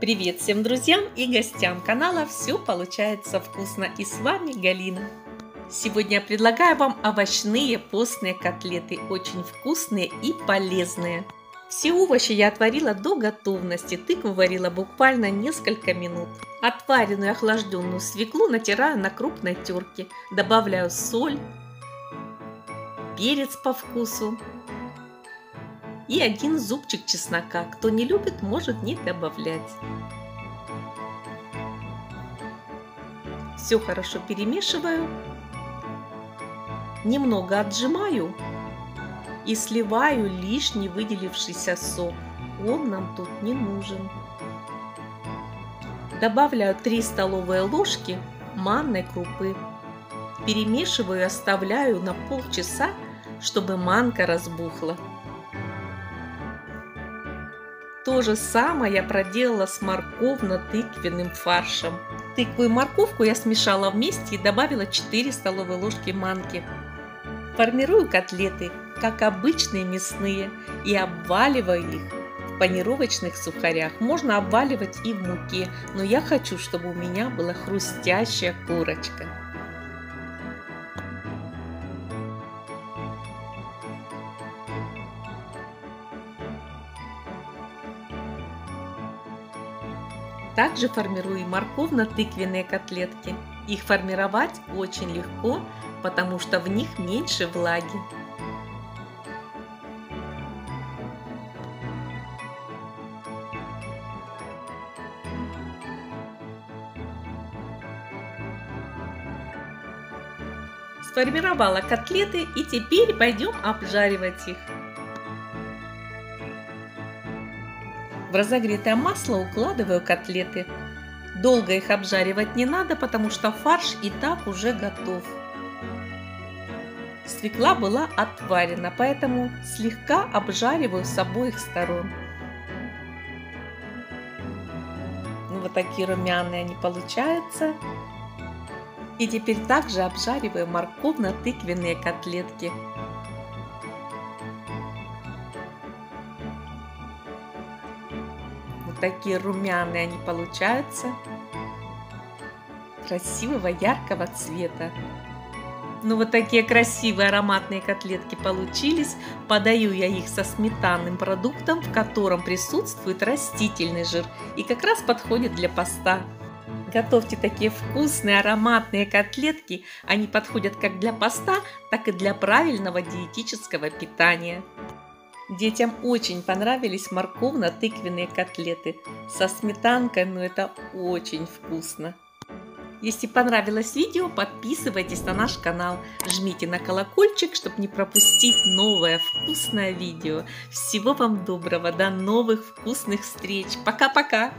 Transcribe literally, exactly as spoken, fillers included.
Привет всем друзьям и гостям канала «Все получается вкусно», и с вами Галина. Сегодня я предлагаю вам овощные постные котлеты, очень вкусные и полезные. Все овощи я отварила до готовности, тыкву варила буквально несколько минут. Отваренную и охлажденную свеклу натираю на крупной терке, добавляю соль, перец по вкусу и один зубчик чеснока. Кто не любит, может не добавлять. Все хорошо перемешиваю, немного отжимаю и сливаю лишний выделившийся сок. Он нам тут не нужен. Добавляю три столовые ложки манной крупы. Перемешиваю и оставляю на полчаса, чтобы манка разбухла. То же самое я проделала с морковно-тыквенным фаршем. Тыкву и морковку я смешала вместе и добавила четыре столовые ложки манки. Формирую котлеты, как обычные мясные, и обваливаю их в панировочных сухарях. Можно обваливать и в муке, но я хочу, чтобы у меня была хрустящая корочка. Также формирую морковно-тыквенные котлетки. Их формировать очень легко, потому что в них меньше влаги. Сформировала котлеты, и теперь пойдем обжаривать их. В разогретое масло укладываю котлеты. Долго их обжаривать не надо, потому что фарш и так уже готов. Свекла была отварена, поэтому слегка обжариваю с обоих сторон. Ну, вот такие румяные они получаются. И теперь также обжариваю морковно-тыквенные котлетки. Такие румяные они получаются, красивого яркого цвета. Ну вот такие красивые ароматные котлетки получились. Подаю я их со сметанным продуктом, в котором присутствует растительный жир, и как раз подходит для поста. Готовьте такие вкусные ароматные котлетки. Они подходят как для поста, так и для правильного диетического питания. Детям очень понравились морковно-тыквенные котлеты. Со сметанкой, но это очень вкусно. Если понравилось видео, подписывайтесь на наш канал. Жмите на колокольчик, чтобы не пропустить новое вкусное видео. Всего вам доброго, до новых вкусных встреч. Пока-пока!